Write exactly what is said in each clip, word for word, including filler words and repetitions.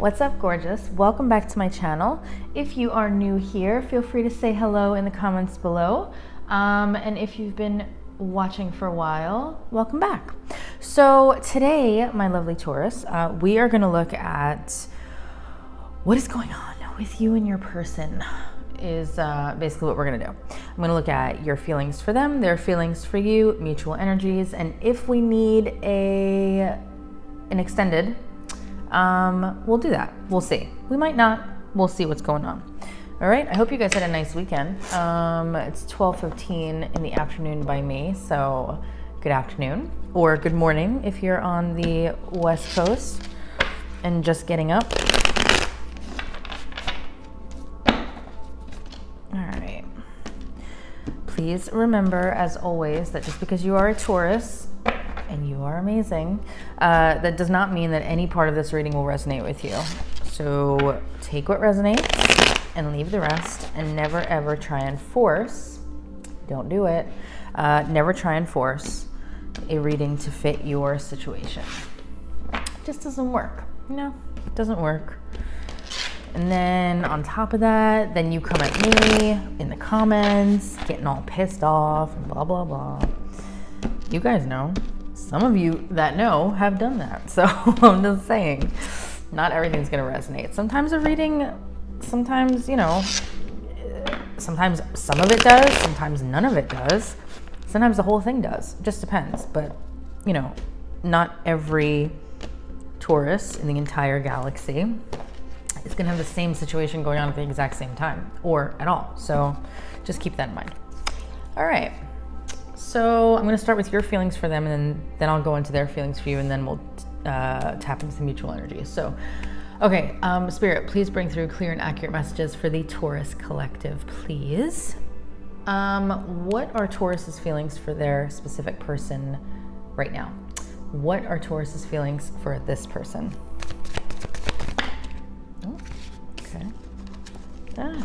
What's up, gorgeous? Welcome back to my channel. If you are new here, feel free to say hello in the comments below. Um, and if you've been watching for a while, welcome back. So today, my lovely Taurus, uh, we are gonna look at what is going on with you and your person is uh, basically what we're gonna do. I'm gonna look at your feelings for them, their feelings for you, mutual energies, and if we need a an extended, um we'll do that. We'll see. We might not. We'll see what's going on. All right, I hope you guys had a nice weekend. Um it's twelve fifteen in the afternoon by me, so good afternoon or good morning if you're on the West Coast and just getting up. All right, please remember as always that just because you are a Taurus and you are amazing, uh, that does not mean that any part of this reading will resonate with you. So take what resonates and leave the rest, and never ever try and force, don't do it, uh, never try and force a reading to fit your situation. It just doesn't work, you know, it doesn't work. And then on top of that, then you come at me in the comments, getting all pissed off, and blah, blah, blah. You guys know. Some of you that know have done that. So I'm just saying, not everything's going to resonate. Sometimes a reading, sometimes, you know, sometimes some of it does, sometimes none of it does. Sometimes the whole thing does. It just depends. But, you know, not every Taurus in the entire galaxy is going to have the same situation going on at the exact same time or at all. So just keep that in mind. All right. So I'm going to start with your feelings for them, and then, then I'll go into their feelings for you, and then we'll uh, tap into some mutual energy. So, okay, um, Spirit, please bring through clear and accurate messages for the Taurus collective, please. Um, what are Taurus's feelings for their specific person right now? What are Taurus's feelings for this person? Oh, okay. Ah.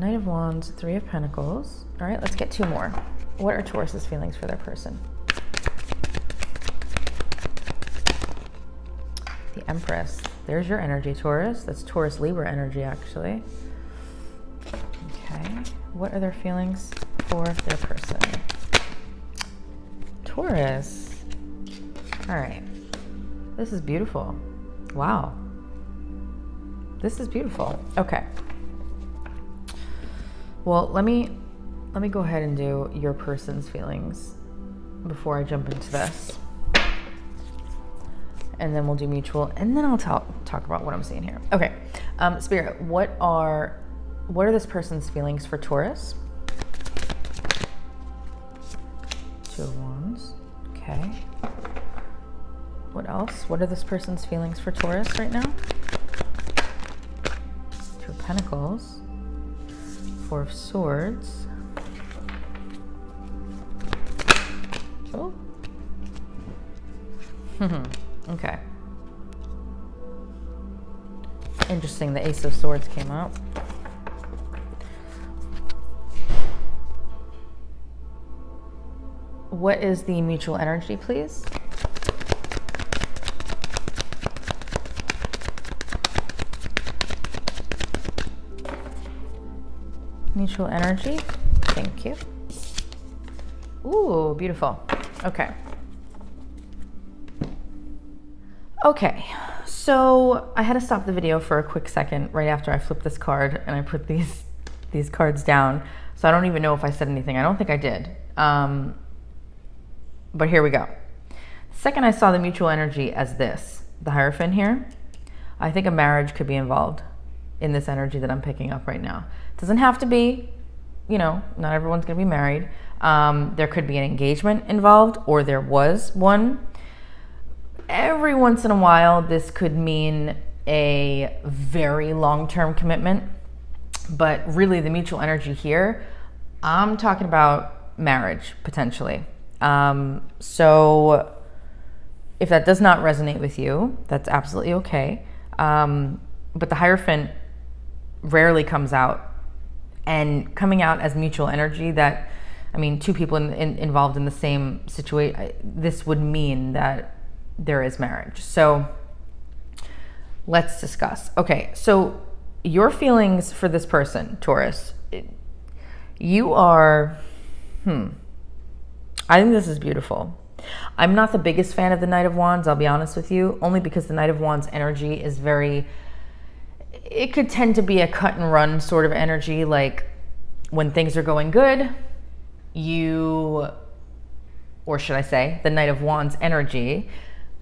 Knight of Wands, Three of Pentacles. All right, let's get two more. What are Taurus's feelings for their person? The Empress. There's your energy, Taurus. That's Taurus Libra energy, actually. Okay. What are their feelings for their person? Taurus. All right. This is beautiful. Wow. This is beautiful. Okay. Well, let me let me go ahead and do your person's feelings before I jump into this, and then we'll do mutual, and then I'll talk talk about what I'm seeing here. Okay, um, Spirit, what are what are this person's feelings for Taurus? Two of Wands. Okay. What else? What are this person's feelings for Taurus right now? Two of Pentacles. Four of Swords. Oh. Okay. Interesting, the Ace of Swords came out. What is the mutual energy, please? Mutual energy. Thank you. Ooh, beautiful. Okay. Okay. So I had to stop the video for a quick second right after I flipped this card and I put these these cards down. So I don't even know if I said anything. I don't think I did. Um, but here we go. The second I saw the mutual energy as this, the Hierophant here, I think a marriage could be involved in this energy that I'm picking up right now. Doesn't have to be, you know, not everyone's gonna be married. Um, there could be an engagement involved, or there was one. Every once in a while, this could mean a very long-term commitment, but really the mutual energy here, I'm talking about marriage, potentially. Um, so if that does not resonate with you, that's absolutely okay. Um, but the Hierophant rarely comes out, and coming out as mutual energy that I mean, two people in, in, involved in the same situation, this would mean that there is marriage. So let's discuss. Okay, so your feelings for this person, Taurus, you are, hmm, I think this is beautiful. I'm not the biggest fan of the Knight of Wands, I'll be honest with you, only because the Knight of Wands energy is very, it could tend to be a cut and run sort of energy. Like when things are going good, you, or should I say, the Knight of Wands energy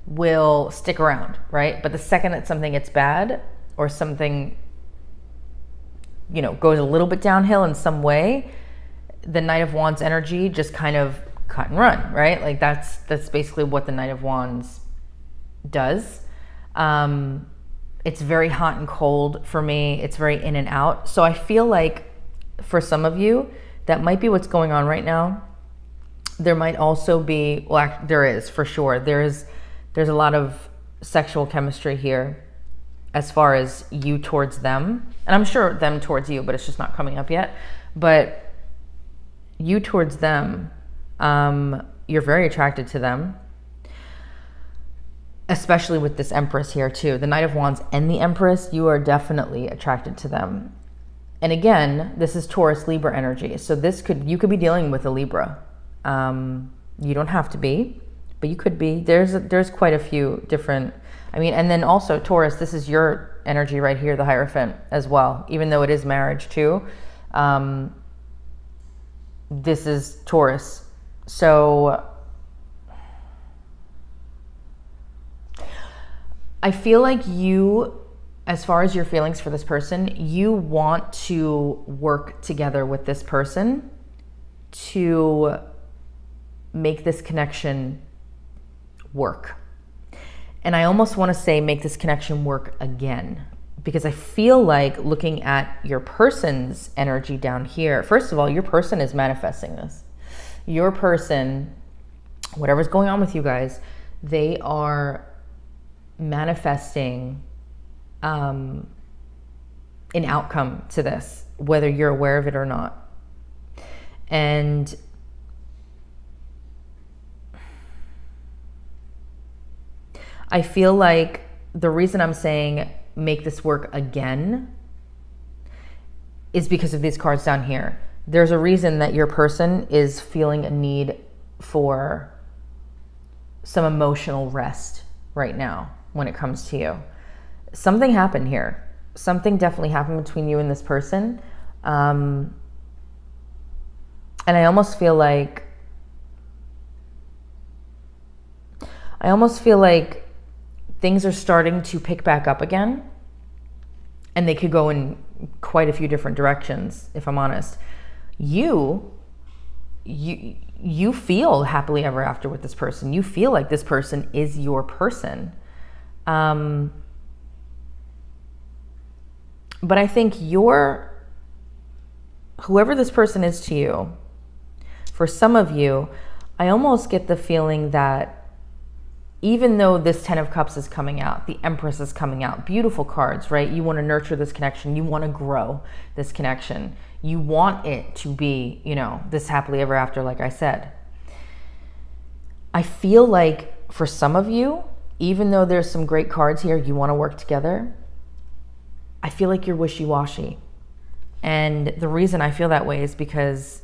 will stick around, right? But the second that something gets bad or something, you know, goes a little bit downhill in some way, the Knight of Wands energy just kind of cut and run, right? Like that's, that's basically what the Knight of Wands does. Um, it's very hot and cold for me. It's very in and out. So I feel like for some of you, that might be what's going on right now. There might also be, well, there is for sure. There's, there's a lot of sexual chemistry here as far as you towards them. And I'm sure them towards you, but it's just not coming up yet. But you towards them, um, you're very attracted to them, especially with this Empress here too. The Knight of Wands and the Empress, you are definitely attracted to them. And again, this is Taurus Libra energy. So this could, you could be dealing with a Libra. Um, you don't have to be, but you could be. There's, a, there's quite a few different, I mean, and then also Taurus, this is your energy right here, the Hierophant as well, even though it is marriage too. Um, this is Taurus. So I feel like you, as far as your feelings for this person, you want to work together with this person to make this connection work. And I almost want to say make this connection work again, because I feel like looking at your person's energy down here, first of all, your person is manifesting this. Your person, whatever's going on with you guys, they are manifesting Um, an outcome to this, whether you're aware of it or not. And I feel like the reason I'm saying make this work again is because of these cards down here. There's a reason that your person is feeling a need for some emotional rest right now when it comes to you. Something happened here. Something definitely happened between you and this person. Um, and I almost feel like, I almost feel like things are starting to pick back up again, and they could go in quite a few different directions, if I'm honest. You, you, you feel happily ever after with this person. You feel like this person is your person. Um, But I think your, whoever this person is to you, for some of you, I almost get the feeling that even though this Ten of Cups is coming out, the Empress is coming out, beautiful cards, right? You want to nurture this connection. You want to grow this connection. You want it to be, you know, this happily ever after, like I said. I feel like for some of you, even though there's some great cards here, you want to work together, I feel like you're wishy-washy. And the reason I feel that way is because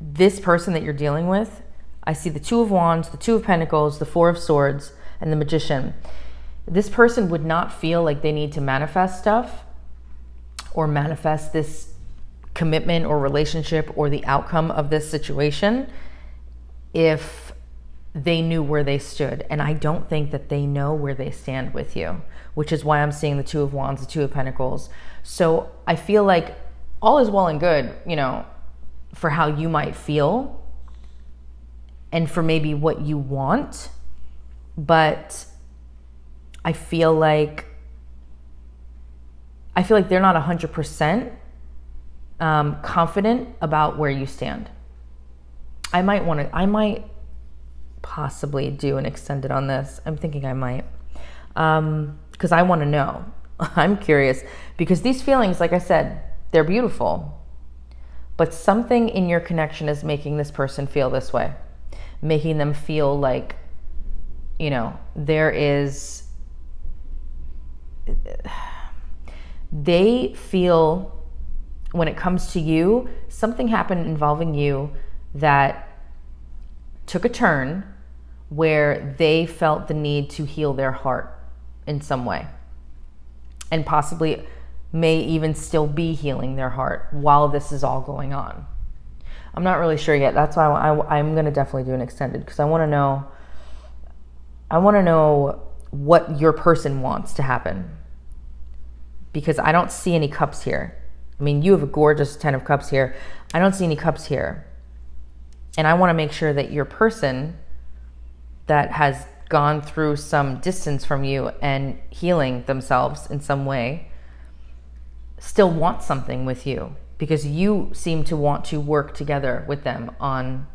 this person that you're dealing with, I see the Two of Wands, the Two of Pentacles, the Four of Swords, and the Magician. This person would not feel like they need to manifest stuff or manifest this commitment or relationship or the outcome of this situation if they knew where they stood. And I don't think that they know where they stand with you, which is why I'm seeing the Two of Wands, the Two of Pentacles. So I feel like all is well and good, you know, for how you might feel and for maybe what you want. But I feel like, I feel like they're not one hundred percent um, confident about where you stand. I might want to, I might, possibly do an extended on this. I'm thinking I might, um, because I want to know. I'm curious, because these feelings, like I said, they're beautiful, but something in your connection is making this person feel this way, making them feel like, you know, there is, they feel when it comes to you, something happened involving you that took a turn where they felt the need to heal their heart in some way, and possibly may even still be healing their heart while this is all going on. I'm not really sure yet. That's why I, I, I'm going to definitely do an extended, because I want to know, I want to know what your person wants to happen, because I don't see any cups here. I mean, you have a gorgeous ten of cups here. I don't see any cups here. And I want to make sure that your person that has gone through some distance from you and healing themselves in some way still wants something with you, because you seem to want to work together with them on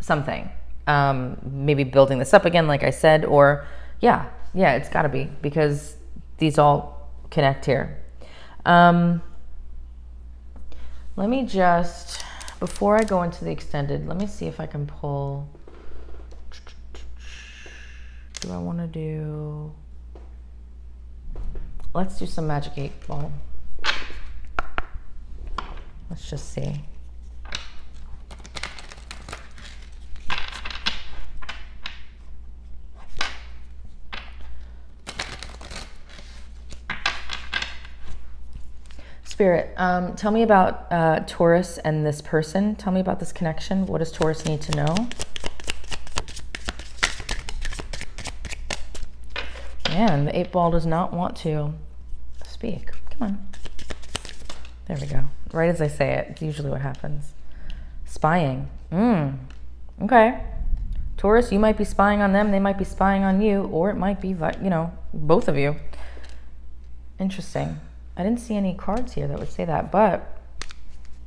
something. Um, maybe building this up again, like I said, or yeah, yeah, it's gotta be, because these all connect here. Um, let me just, before I go into the extended, let me see if I can pull, do I wanna do, let's do some magic eight ball. Let's just see. Spirit, um, tell me about uh, Taurus and this person. Tell me about this connection. What does Taurus need to know? Man, the eight ball does not want to speak. Come on. There we go. Right as I say it, it's usually what happens. Spying. Mm. Okay. Taurus, you might be spying on them. They might be spying on you, or it might be, you know, both of you. Interesting. I didn't see any cards here that would say that, but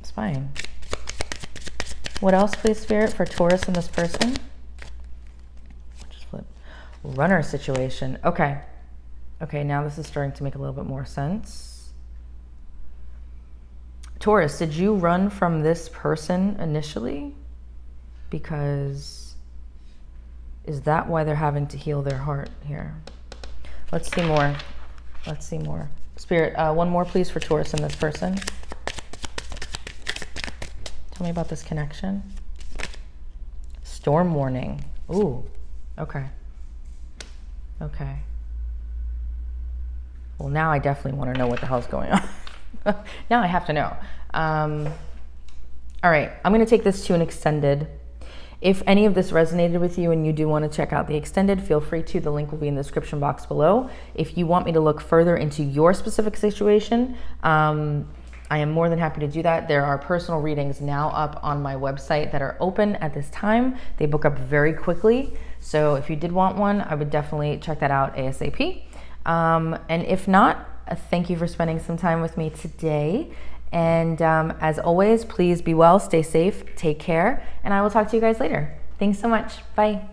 spying. What else, please, Spirit, for Taurus and this person? Just flip. Runner situation. Okay. Okay, now this is starting to make a little bit more sense. Taurus, did you run from this person initially? Because is that why they're having to heal their heart here? Let's see more. Let's see more. Spirit, uh, one more please for Taurus and this person. Tell me about this connection. Storm warning. Ooh, okay. Okay. Well, now I definitely want to know what the hell's going on. Now I have to know. Um, all right, I'm going to take this to an extended. If any of this resonated with you and you do want to check out the extended, feel free to. The link will be in the description box below. If you want me to look further into your specific situation, um, I am more than happy to do that. There are personal readings now up on my website that are open at this time. They book up very quickly. So if you did want one, I would definitely check that out ASAP. Um, and if not, thank you for spending some time with me today. And um, as always, please be well, stay safe, take care, and I will talk to you guys later. Thanks so much. Bye.